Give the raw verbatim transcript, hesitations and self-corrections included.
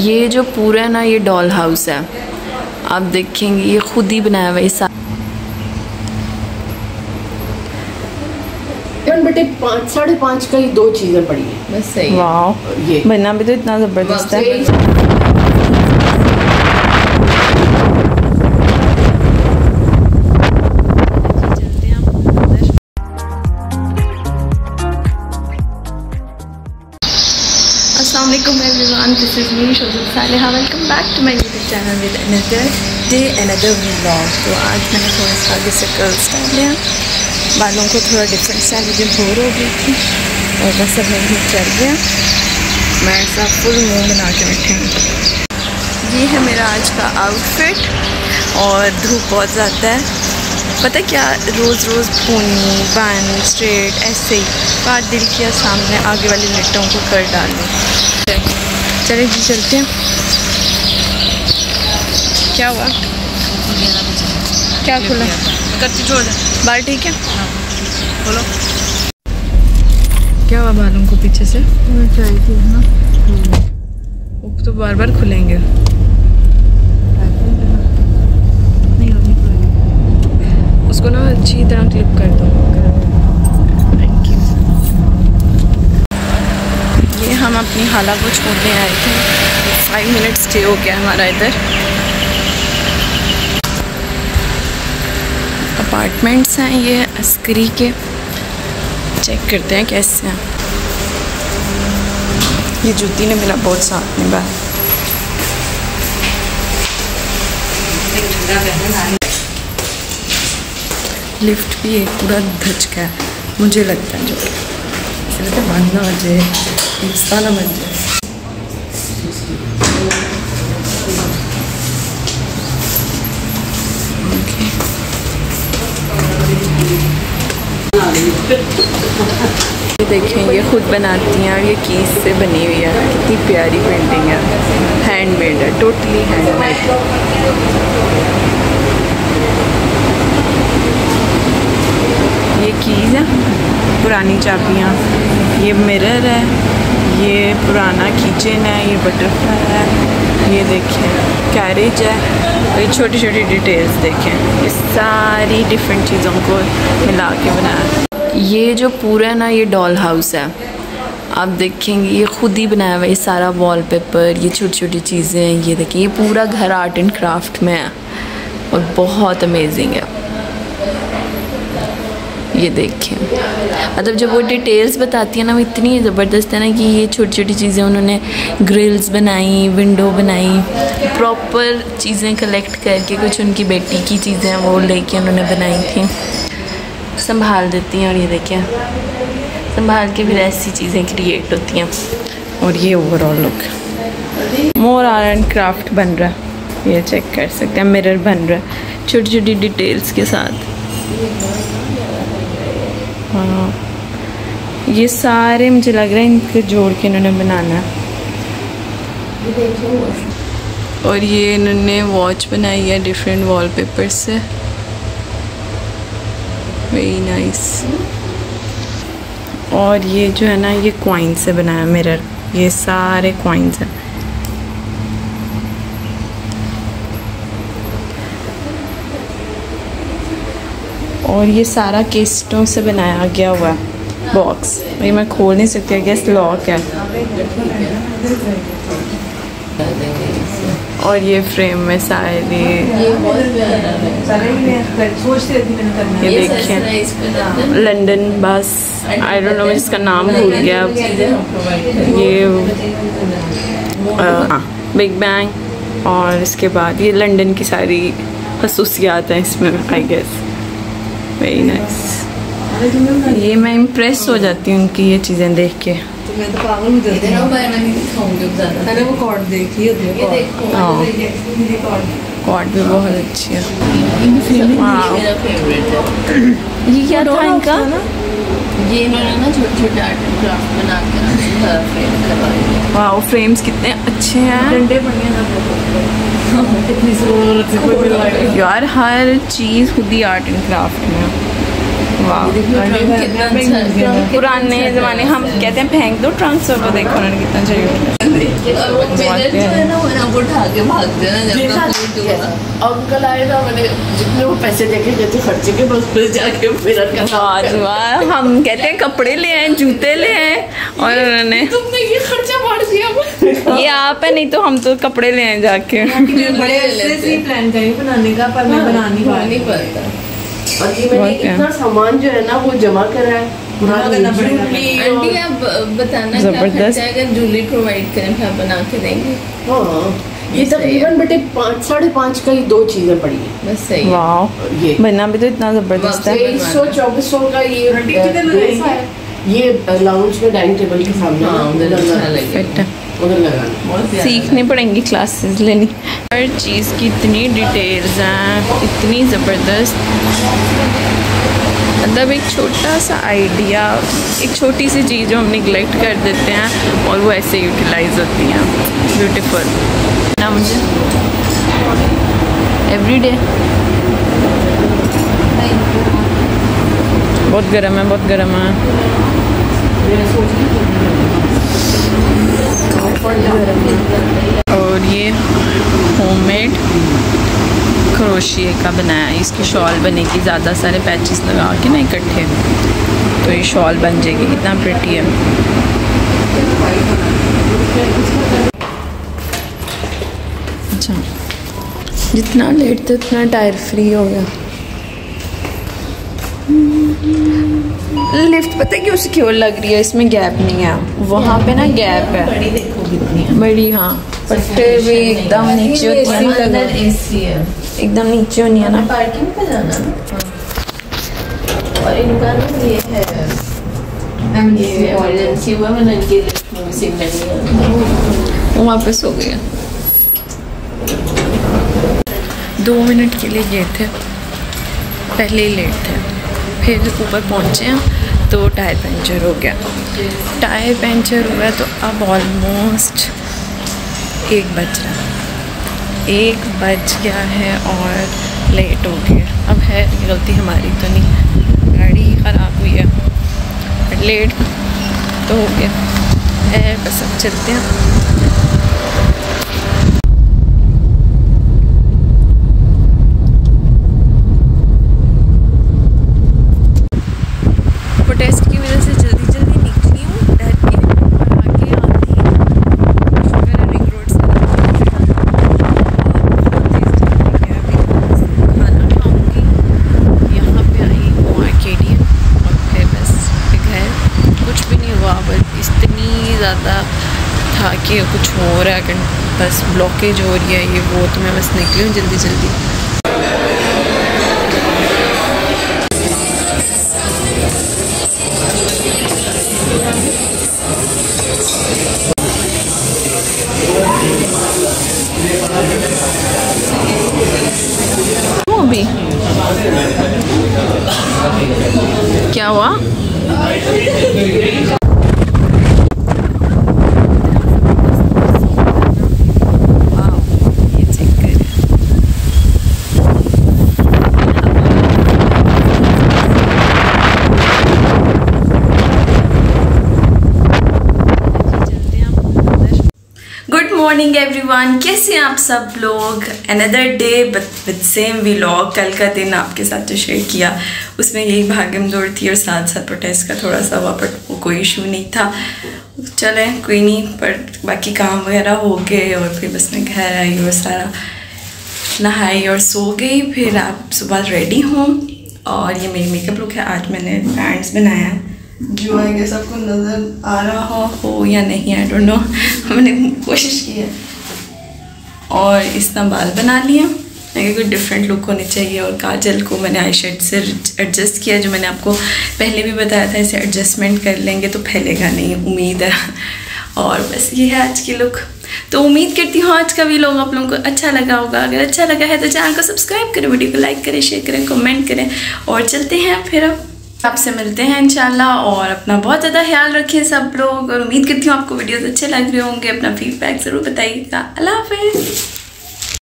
ये जो पूरा ना ये डॉल हाउस है, आप देखेंगे ये खुद ही बनाया हुआ है। बटे पाँच साढ़े पाँच का ही दो चीज़ें पड़ी हैं बस। सही वाह, ये बना भी तो इतना ज़बरदस्त है। This is me, Shobhit Saleha. Welcome back to my YouTube channel with another day, another vlog. तो आज मैंने थोड़ा सा आगे से कर्ल्स डाल लिया, बालों को थोड़ा डिफरेंट स्टाइल मुझे बोर हो गई थी और बस सब मेरे भी चल गया। मैं ऐसा फुल मुँह बना के बैठी हूँ। ये है मेरा आज का आउटफिट और धूप बहुत ज़्यादा है, पता क्या रोज़ रोज़ पूनी बन स्ट्रेट ऐसे ही बात दिल किया सामने आगे वाले लट्टों को कर डालूँ। चले जी चलते हैं। क्या हुआ, क्या खुला करती छोड़ बाल, ठीक है बोलो क्या हुआ बालों को पीछे से ना, वो तो बार बार खुलेंगे। उसको ना अच्छी तरह क्लिप कर दो। Thank you. ये हम अपनी हाला को छोड़ने आए थे, फाइव मिनट्स स्टे हो गया हमारा इधर। अपार्टमेंट्स हैं ये अस्करी के, चेक करते हैं कैसे हैं। ये जूती ने मिला बहुत साथ में बाहर। लिफ्ट भी एक पूरा धच गया है मुझे लगता है, जो कि बंद ना हो जाए, हिस्सा ना बन जाए। ये देखें ये खुद बनाती हैं और ये कीस से बनी हुई है, कितनी प्यारी पेंटिंग है, हैंडमेड है, टोटली हैंडमेड। ये कीज़ है, पुरानी चाबियाँ, ये मिरर है, ये पुराना किचन है, ये बटरफ्लाई है, ये देखें कैरेज है, ये छोटी छोटी डिटेल्स देखें, इस सारी डिफरेंट चीज़ों को मिला के बनाया। ये जो पूरा ना ये डॉल हाउस है, आप देखेंगे ये खुद ही बनाया हुआ है, ये सारा वॉलपेपर, ये छोटी छोटी चीज़ें, ये देखें ये पूरा घर आर्ट एंड क्राफ्ट में है और बहुत अमेजिंग है। ये देखें मतलब जब वो डिटेल्स बताती है ना, वो इतनी ज़बरदस्त है ना कि ये छोटी छोटी चीज़ें उन्होंने ग्रिल्स बनाई, विंडो बनाई, प्रॉपर चीज़ें कलेक्ट करके, कुछ उनकी बेटी की चीज़ें वो लेके उन्होंने बनाई थी, संभाल देती हैं। और ये देखें संभाल के फिर ऐसी चीज़ें क्रिएट होती हैं। और ये overall look more art and craft बन रहा है, ये चेक कर सकते हैं, मिरर बन रहा है छोटी छोटी डिटेल्स के साथ। हाँ ये सारे मुझे लग रहा है इनको जोड़ के इन्होंने बनाना है। और ये इन्होंने वॉच बनाई है डिफरेंट वॉलपेपर से, वेरी नाइस। और ये जो है ना ये कॉइन से बनाया मिरर, ये सारे कॉइन्स हैं। और ये सारा केस्टों से बनाया गया हुआ बॉक्स, ये मैं खोल नहीं सकती, आई गेस लॉक है। और ये फ्रेम में सारे ये देखें लंदन बस, आई डोंट नो मैं इसका नाम भूल गया अब। ये हाँ बिग बैंग, और इसके बाद ये लंदन की सारी खसूसियात हैं इसमें, आई गेस वेरी नाइस। ये मैं इम्प्रेस हो जाती हूँ उनकी ये चीज़ें देख के। तो मैं तो पागल हो जाती हूँ, मैंने वो कॉर्ड देखी है, हाँ कॉर्ड भी बहुत अच्छी है। ये क्या था इनका, ये इन्होंने ना छोटे छोटे आर्ट एंड क्राफ्ट बनाकर फ्रेम करवाए हैं। वाओ फ्रेम्स कितने अच्छे हैं, डंडे बढ़िया हैं यार, हर चीज़ खुद ही आर्ट एंड क्राफ्ट में। वाह, पुराने जमाने हम कहते हैं फेंक दो ट्रंक्स, और वो देखो उन्होंने कितना चाहिए। हम कहते हैं कपड़े ले आए, जूते ले आए, और उन्होंने ये खर्चा बढ़ दिया, ये आप है, नहीं तो हम तो कपड़े ले आए जाके। प्लान करें बनाने का, पर मैं बना नहीं पाता। और ये मैंने इतना सामान जो है ना वो जमा करा है, करना पड़ेगा। आंटी आप बताना क्या खर्चा है, अगर जूलरी प्रोवाइड करें तो आप बना के देंगे। हाँ, ये तकरीबन बेटे पाँच साढ़े पाँच का ही दो चीज़ें पड़ी है बस। सही वाह, ये बना भी तो इतना ज़बरदस्त है। तेईस सौ चौबीस सौ का ये ये लाउंज में डाइनिंग टेबल के सामने सीखनी पड़ेंगी, क्लासेस लेनी। हर चीज़ की इतनी डिटेल्स हैं, इतनी ज़बरदस्त, मतलब एक छोटा सा आइडिया, एक छोटी सी चीज़ जो हम निगलेक्ट कर देते हैं और वो ऐसे यूटिलाइज होती हैं। ब्यूटीफुल ना, मुझे एवरी डे। बहुत गर्म है, बहुत गर्म है। और ये होममेड क्रोशिये का बनाया है, इसकी शॉल बनेगी, ज़्यादा सारे पैचेस लगा के ना इकट्ठे, तो ये शॉल बन जाएगी। कितना प्रिटी है। अच्छा, जितना लेटते उतना टायर फ्री हो गया। लिफ्ट पता है क्यों सिक्योर लग रही है, इसमें गैप नहीं है, वहाँ पे ना गैप है बड़ी, देखो कितनी है बड़ी। हाँ, पट्टे भी एकदम नीचे होती है, अंदर एसी है, एकदम नीचे होनी है ना। पार्किंग पे जाना और इनका ये है, हम ये इमरजेंसी हुआ मैंने इनके लिफ्ट में सिग्नल दिया, वो वापस हो गया। दो मिनट के लिए गए थे, पहले ही लेट थे, फिर ऊपर पहुँचे हैं तो टायर पंचर हो गया। टायर पंचर हुआ तो अब ऑलमोस्ट एक बज रहा एक बज गया है और लेट हो गया। अब है गलती हमारी तो नहीं है, गाड़ी ख़राब हुई है, बट लेट तो हो गया है, बस अब चलते हैं। ये कुछ हो रहा है, बस ब्लॉकेज हो रही है ये वो, तो मैं बस निकली हूँ जल्दी जल्दी। वो भी क्या हुआ एवरीवन, कैसे हैं आप सब लोग। Another day with same vlog. कल का दिन आपके साथ जो शेयर किया उसमें यही भागम दौड़ थी और साथ साथ प्रोटेस्ट का थोड़ा सा हुआ, बट वो कोई इशू नहीं था, चले कोई नहीं। पर बाकी काम वगैरह हो गए और फिर बस मैं घर आई और सारा नहाई और सो गई। फिर आप सुबह रेडी हूँ और ये मेरी मेकअप लुक है। आज मैंने पैंट्स बनाया है जो आएंगे, सबको नज़र आ रहा हो या नहीं आई डोंट नो, हमने कोशिश की है। और इस तरह बाल बना लिया, कोई डिफरेंट लुक होने चाहिए। और काजल को मैंने आई शेड से एडजस्ट किया, जो मैंने आपको पहले भी बताया था, इसे एडजस्टमेंट कर लेंगे तो फैलेगा नहीं, उम्मीद है। और बस ये है आज की लुक। तो उम्मीद करती हूँ आज का भी व्लॉग आप लोगों को अच्छा लगा होगा। अगर अच्छा लगा है तो चैनल को सब्सक्राइब करें, वीडियो को लाइक करें, शेयर करें, कमेंट करें। और चलते हैं, फिर अब आपसे मिलते हैं इंशाल्लाह। और अपना बहुत ज़्यादा ख्याल रखिए सब लोग, और उम्मीद करती हूँ आपको वीडियोस अच्छे लग रहे होंगे। अपना फीडबैक ज़रूर बताइएगा। अल्लाह हाफ़िज़।